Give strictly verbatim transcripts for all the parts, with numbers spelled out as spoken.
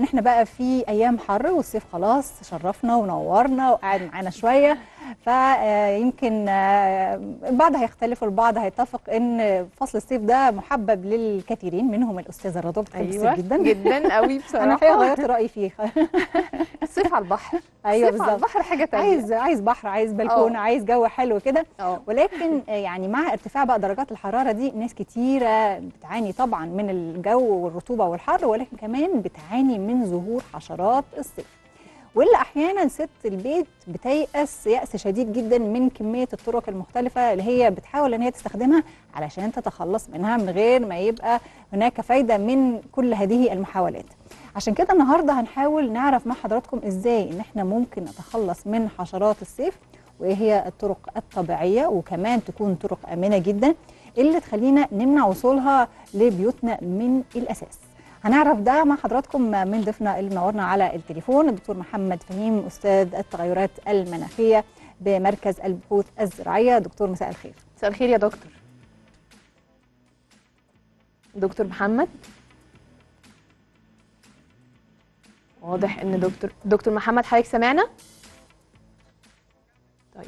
ان احنا بقى في ايام حر والصيف خلاص شرفنا ونورنا وقعد معانا شويه، فيمكن البعض هيختلف والبعض هيتفق ان فصل الصيف ده محبب للكثيرين منهم الاستاذه رضوى. أيوة جدا جدا قوي بصراحه. انا حقيقه غيرت رايي فيه. الصيف على البحر. ايوه بالظبط، البحر حاجه ثانيه، عايز عايز بحر، عايز بلكونه، عايز جو حلو كده. ولكن يعني مع ارتفاع بقى درجات الحراره دي ناس كتيره بتعاني طبعا من الجو والرطوبه والحر، ولكن كمان بتعاني من ظهور حشرات الصيف، واللي احيانا ست البيت بتيأس يأس شديد جدا من كميه الطرق المختلفه اللي هي بتحاول ان هي تستخدمها علشان تتخلص منها من غير ما يبقى هناك فايده من كل هذه المحاولات. عشان كده النهارده هنحاول نعرف مع حضراتكم ازاي ان احنا ممكن نتخلص من حشرات الصيف، وايه هي الطرق الطبيعيه وكمان تكون طرق امنه جدا اللي تخلينا نمنع وصولها لبيوتنا من الاساس. هنعرف ده مع حضراتكم من ضيفنا اللي منورنا على التليفون، الدكتور محمد فهيم استاذ التغيرات المناخيه بمركز البحوث الزراعيه. دكتور مساء الخير. مساء الخير يا دكتور. دكتور محمد، واضح ان دكتور دكتور محمد حضرتك سامعنا؟ طيب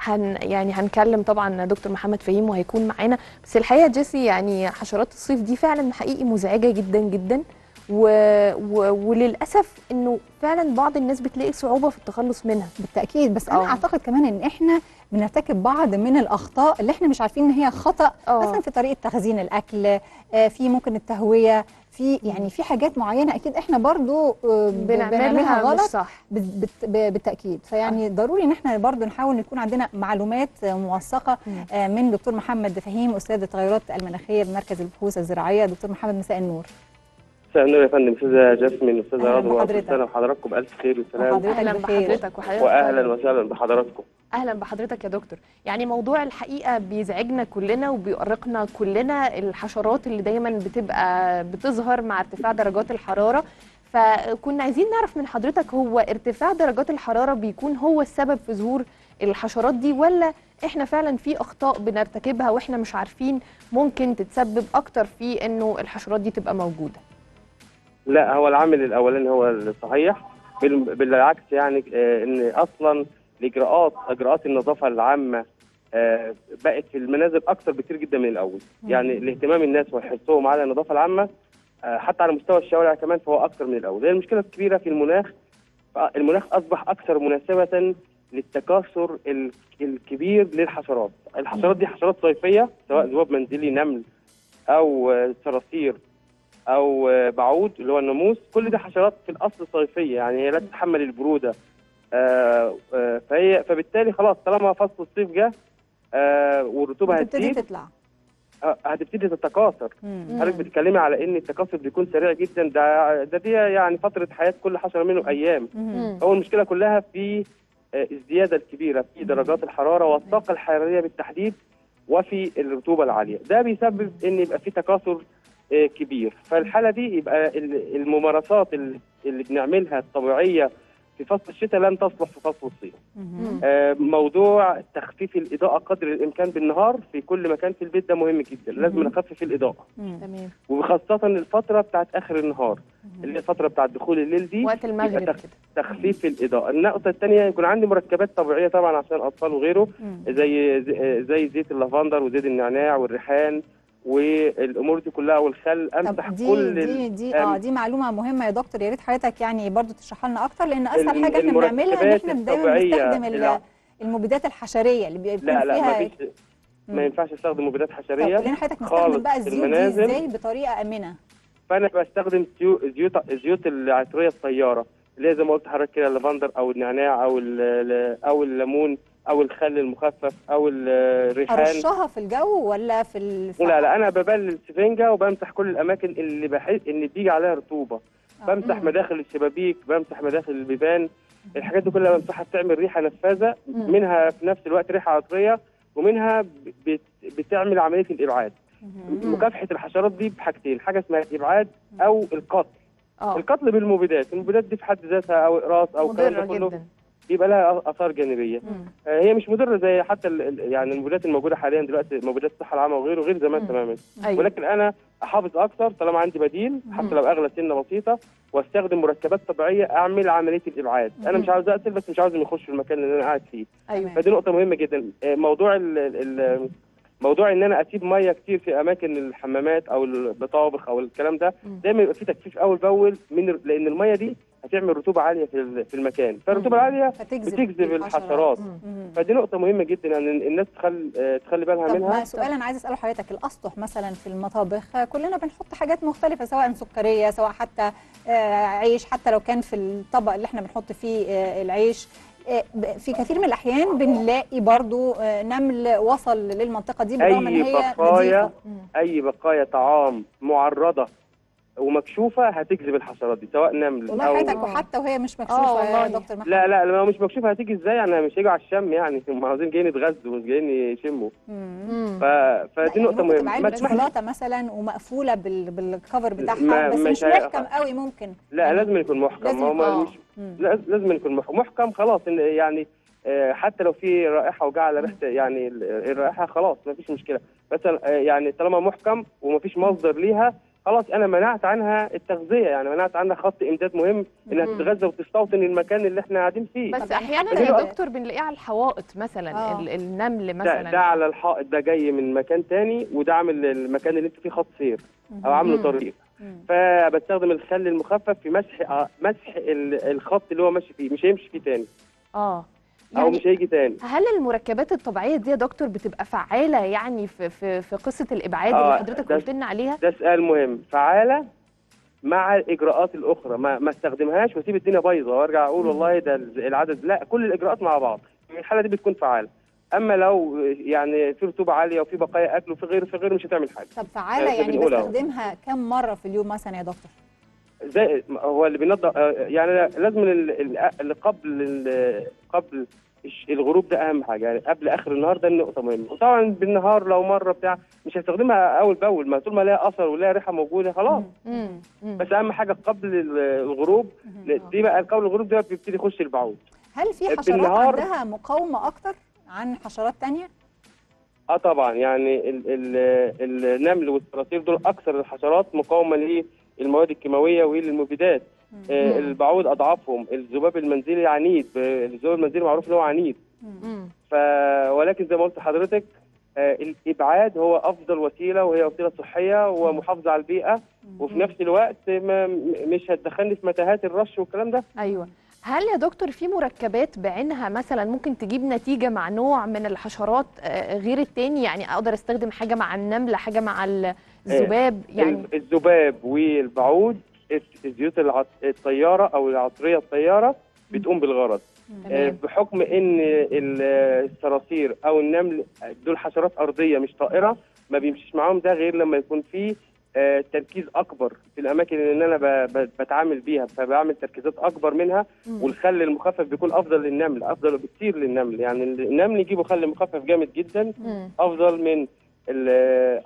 هن يعني هنكلم طبعا دكتور محمد فهيم وهيكون معانا. بس الحقيقه جيسي يعني حشرات الصيف دي فعلا حقيقي مزعجه جدا جدا، و... و... وللاسف انه فعلا بعض الناس بتلاقي صعوبه في التخلص منها. بالتاكيد، بس أوه. انا اعتقد كمان ان احنا بنرتكب بعض من الاخطاء اللي احنا مش عارفين ان هي خطا، أوه. مثلا في طريقه تخزين الاكل، في ممكن التهويه، في يعني في حاجات معينه اكيد احنا برضو بنعملها غلط. صح بالتاكيد. فيعني أه. ضروري ان احنا برضو نحاول نكون عندنا معلومات موثقه من دكتور محمد فهيم استاذ التغيرات المناخيه بمركز البحوث الزراعيه. دكتور محمد مساء النور. مساء النور يا فندم، استاذه جاسمين واستاذه رضوى، كل سنه وحضراتكم بالف خير وسلام. اهلا بحضرتك وحضرتك، واهلا وسهلا بحضراتكم. اهلا بحضرتك يا دكتور. يعني موضوع الحقيقه بيزعجنا كلنا وبيؤرقنا كلنا، الحشرات اللي دايما بتبقى بتظهر مع ارتفاع درجات الحراره، فكنا عايزين نعرف من حضرتك هو ارتفاع درجات الحراره بيكون هو السبب في ظهور الحشرات دي، ولا احنا فعلا في اخطاء بنرتكبها واحنا مش عارفين ممكن تتسبب اكتر في انه الحشرات دي تبقى موجوده؟ لا، هو العامل الاولاني هو الصحيح، بالعكس يعني ان اصلا الاجراءات اجراءات النظافه العامه بقت في المنازل اكثر بكثير جدا من الاول، يعني الاهتمام الناس وحرصهم على النظافه العامه حتى على مستوى الشوارع كمان فهو اكثر من الاول. هي المشكله الكبيره في المناخ، المناخ اصبح اكثر مناسبه للتكاثر الكبير للحشرات. الحشرات دي حشرات صيفيه سواء ذباب منزلي، نمل او صراصير او بعوض اللي هو الناموس، كل دي حشرات في الاصل صيفيه، يعني هي لا تتحمل البروده، آآ آآ فهي فبالتالي خلاص طالما فصل الصيف جه والرطوبه هتبتدي تطلع هتبتدي تتكاثر. حضرتك بتتكلمي على ان التكاثر بيكون سريع جدا، ده ده دي يعني فتره حياه كل حشره منه ايام. هو المشكله كلها في الزياده الكبيره في درجات الحراره والطاقه الحراريه بالتحديد وفي الرطوبه العاليه، ده بيسبب ان يبقى في تكاثر كبير. فالحاله دي يبقى الممارسات اللي بنعملها الطبيعيه في فصل الشتاء لن تصلح في فصل الصيف. موضوع تخفيف الاضاءه قدر الامكان بالنهار في كل مكان في البيت ده مهم جدا، لازم نخفف الاضاءه، تمام، وخاصه الفتره بتاعت اخر النهار اللي هي الفتره بتاعت دخول الليل دي، وقت المغرب كده تخفيف الاضاءه. النقطه الثانيه يكون عندي مركبات طبيعيه طبعا عشان اطفال وغيره، زي زي زيت اللافندر وزيت النعناع والريحان والامور دي كلها والخل، امسح دي كل دي دي اه دي معلومه مهمه يا دكتور، يا ريت حضرتك يعني برضو تشرحها لنا اكتر، لان اسهل حاجه احنا بنعملها ان احنا دايما بنستخدم المبيدات الحشريه اللي بيكون لا لا فيها. لا ما ينفعش استخدم مبيدات حشريه. طب لان حضرتك بتستخدم بقى الزيوت دي ازاي بطريقه امنه؟ فانا بستخدم زيوت الزيوت العطريه الطياره اللي هي زي ما قلت لحضرتك كده، اللافندر او النعناع او او الليمون او الخل المخفف او الريحان. ارشها في الجو ولا في الفحم؟ لا لا، انا ببلل السفنجه وبمسح كل الاماكن اللي بحس ان بيجي عليها رطوبه، آه. بمسح مم. مداخل الشبابيك، بمسح مداخل البيبان، الحاجات دي كلها بمسحها بتعمل ريحه نفاذه، مم. منها في نفس الوقت ريحه عطريه، ومنها بت... بتعمل عمليه الابعاد. مم. مكافحه الحشرات دي بحاجتين، حاجه اسمها الابعاد او القتل. آه. القتل بالمبيدات، المبيدات دي في حد ذاتها او اقراص او كلام كله يبقى لها اثار جانبيه. آه هي مش مضره زي حتى يعني المبيدات الموجوده حاليا دلوقتي، مبيدات الصحه العامه وغيره غير زمان تماما. أيوة. ولكن انا احافظ اكثر طالما عندي بديل حتى لو اغلى سنه بسيطه، واستخدم مركبات طبيعيه اعمل عمليه الابعاد. انا مش عاوز اقتل، بس مش عاوز يخش في المكان اللي انا قاعد فيه. أيوة. فدي نقطه مهمه جدا. آه موضوع ال ال موضوع ان انا اسيب ميه كتير في اماكن الحمامات او المطابخ او الكلام ده، دايما يبقى في تجفيف اول باول من ال... لان الميه دي هتعمل رطوبه عاليه في في المكان، فالرطوبه العاليه بتجذب الحشرات. فدي نقطه مهمه جدا يعني الناس تخلي تخلي بالها منها. طب سؤال انا عايز اساله حضرتك، الاسطح مثلا في المطابخ كلنا بنحط حاجات مختلفه، سواء سكريه سواء حتى عيش، حتى لو كان في الطبق اللي احنا بنحط فيه العيش، في كثير من الاحيان بنلاقي برضو نمل وصل للمنطقه دي بالرغم ان هي بقايا اي بقايا طعام معرضه ومكشوفه هتجذب الحشرات دي، سواء نمل او والله حياتك. وحتى وهي مش مكشوفه يا دكتور محمد؟ لا لا لو مش مكشوفه هتيجي ازاي يعني؟ مش هيجوا على الشم يعني، هم عاوزين جايين يتغذوا مش جايين يشموا. ف... فدي نقطه مهمه. ما شوكولاته مثلا ومقفوله بال... بالكفر بتاعها، بس مش محكم قوي ممكن. لا يعني لازم يكون محكم، هو مش لازم يكون محكم خلاص يعني. حتى لو في رائحه وجع على ريحه يعني الرائحه خلاص ما فيش مشكله، بس يعني طالما محكم وما فيش مصدر ليها خلاص انا منعت عنها التغذيه، يعني منعت عنها خط امداد مهم انها تتغذى وتستوطن المكان اللي احنا قاعدين فيه. بس احيانا يا دكتور بنلاقيه على الحوائط مثلا. آه. النمل مثلا ده, ده على الحائط، ده جاي من مكان تاني وده عامل المكان اللي انت فيه خط سير او عامله طريق، فبستخدم الخل المخفف في مسح مسح الخط اللي هو ماشي فيه، مش هيمشي فيه تاني. اه يعني او مش هيجي تاني. هل المركبات الطبيعيه دي يا دكتور بتبقى فعاله يعني في في في قصه الابعاد آه اللي حضرتك قلت لنا عليها؟ ده سؤال مهم. فعاله مع الاجراءات الاخرى، ما, ما استخدمهاش واسيب الدنيا بايظه وارجع اقول والله ده العدد، لا كل الاجراءات مع بعض الحاله دي بتكون فعاله. اما لو يعني في رطوبه عاليه وفي بقايا اكل وفي غيره في غيره مش هتعمل حاجه. طب فعاله يعني, يعني بستخدمها كم مره في اليوم مثلا يا دكتور؟ زي هو اللي بينضف يعني لازم اللي قبل قبل الغروب ده اهم حاجه، يعني قبل اخر النهار ده النقطه مهمه، وطبعا بالنهار لو مره بتاع مش هستخدمها اول باول، ما طول ما ليها اثر وليها ريحه موجوده خلاص. بس اهم حاجه قبل الغروب دي بقى، قبل الغروب ده بيبتدي يخش البعوض. هل في حشرات عندها مقاومه اكتر عن حشرات ثانيه؟ اه طبعا يعني ال ال النمل والصراصير دول اكثر الحشرات مقاومه ل المواد الكيماويه وللمبيدات. آه البعوض اضعافهم، الذباب المنزلي عنيد، الذباب المنزلي معروف ان هو عنيد. ف ولكن زي ما قلت لحضرتك آه الابعاد هو افضل وسيله، وهي وسيله صحيه ومحافظه على البيئه، وفي نفس الوقت ما مش هتدخلني في متاهات الرش والكلام ده. ايوه. هل يا دكتور في مركبات بعينها مثلا ممكن تجيب نتيجه مع نوع من الحشرات غير التاني؟ يعني اقدر استخدم حاجه مع النمله، حاجه مع الذباب؟ يعني الذباب والبعوض، زيوت الطياره او العطريه الطياره بتقوم بالغرض، بحكم ان الصراصير او النمل دول حشرات ارضيه مش طائره، ما بيمشيش معاهم ده غير لما يكون فيه تركيز اكبر في الاماكن اللي انا بتعامل بيها، فبعمل تركيزات اكبر منها. والخل المخفف بيكون افضل للنمل، افضل بكتير للنمل، يعني النمل يجيبوا خل مخفف جامد جدا افضل من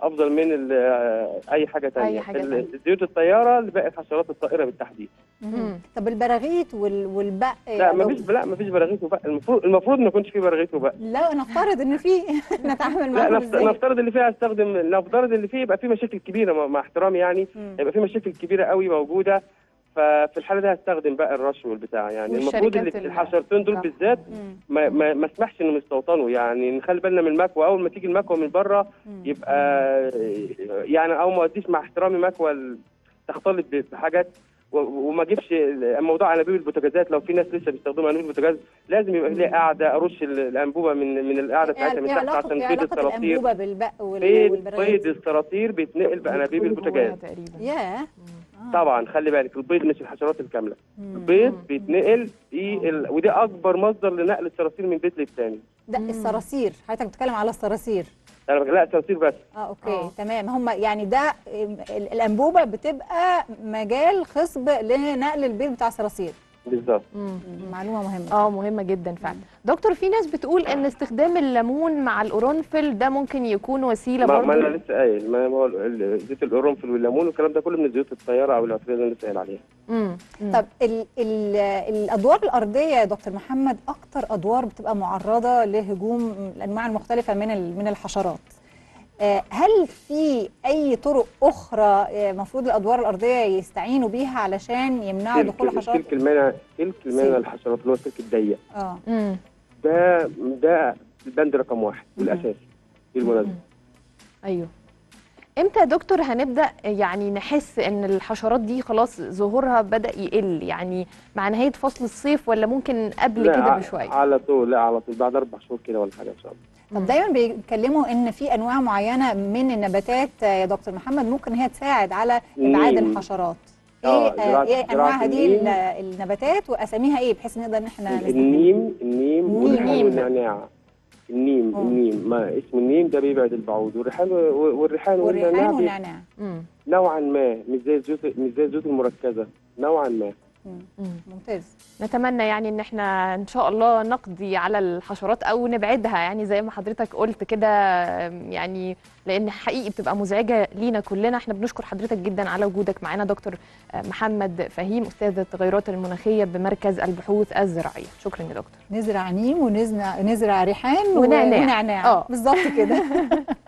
افضل من ال اي حاجه ثانيه. زيوت الطياره اللي بقت حشرات الطائره بالتحديد. مم. طب البراغيث والبق؟ لا مفيش، لا مفيش براغيث وبق، المفروض المفروض ما يكونش فيه براغيث وبق. لا نفترض ان فيه نتعامل معاه. لا نفترض, نفترض اللي فيه هستخدم، نفترض اللي فيه يبقى فيه مشاكل كبيره مع احترامي يعني، يبقى فيه مشاكل كبيره قوي موجوده، ففي الحاله دي هستخدم بقى الرش والبتاع يعني. المفروض اللي الحشرتين دول بالذات ما ما, ما اسمحش انهم يستوطنوا، يعني نخلي بالنا من المكوى، اول ما تيجي المكوى من بره يبقى يعني او ما اديش مع احترامي مكوى تختلط بحاجات، وما اجيبش موضوع انابيب البوتاجازات. لو في ناس لسه بيستخدموا انابيب البوتاجاز لازم يبقى ليها قاعده، ارش الانبوبه من من القاعده بتاعتها من تحت عشان بيض الصراصير. بيض الصراصير بيتنقل بانابيب البوتاجاز ياه. طبعا خلي بالك البيض مش الحشرات الكامله، البيض بيتنقل ال... ودي اكبر مصدر لنقل الصراصير من بيت للتاني. ده الصراصير حضرتك بتتكلم على الصراصير؟ انا بتكلم على الصراصير بس. اه اوكي. آه. تمام. هم يعني ده الانبوبه بتبقى مجال خصب لنقل البيض بتاع الصراصير. بالظبط. معلومه مهمه. اه مهمه جدا فعلا. دكتور في ناس بتقول ان استخدام الليمون مع القرنفل ده ممكن يكون وسيله برضه. ما انا لسه قايل، ما هو زيت القرنفل والليمون والكلام ده كله من زيوت الطياره او العطريه اللي انا لسه قايل عليها. امم طب ال ال الادوار الارضيه يا دكتور محمد اكتر ادوار بتبقى معرضه لهجوم الانواع المختلفه من من الحشرات. هل في أي طرق أخرى المفروض الأدوار الأرضية يستعينوا بيها علشان يمنعوا دخول الحشرات؟ سلك المانع، سلك المانع للحشرات اللي هو السلك الضيق. اه ده ده البند رقم واحد والأساسي بالمناسبة. أيوه. إمتى يا دكتور هنبدأ يعني نحس إن الحشرات دي خلاص ظهورها بدأ يقل؟ يعني مع نهاية فصل الصيف ولا ممكن قبل كده بشوية؟ على طول، لا على طول بعد أربع شهور كده ولا حاجة إن شاء الله. طب دايما بيتكلموا ان في انواع معينه من النباتات يا دكتور محمد ممكن هي تساعد على ابعاد الحشرات. ايه ايه انواع دي النباتات واساميها ايه بحيث نقدر ان احنا نستخدمها؟ النيم النيم والريحان والنعناع. النيم النيم ما اسم النيم ده بيبعد البعوض، والريحان والريحان والنعناع والنعناع نوعا ما مش زي الزيوت مش زي الزيوت المركزه نوعا ما. ممتاز. نتمنى يعني ان احنا ان شاء الله نقضي على الحشرات او نبعدها يعني زي ما حضرتك قلت كده، يعني لان حقيقي بتبقى مزعجه لينا كلنا. احنا بنشكر حضرتك جدا على وجودك معانا دكتور محمد فهيم، استاذ التغيرات المناخيه بمركز البحوث الزراعيه. شكرا يا دكتور. نزرع نيم ونزرع ريحان ونعناع. اه بالظبط كده.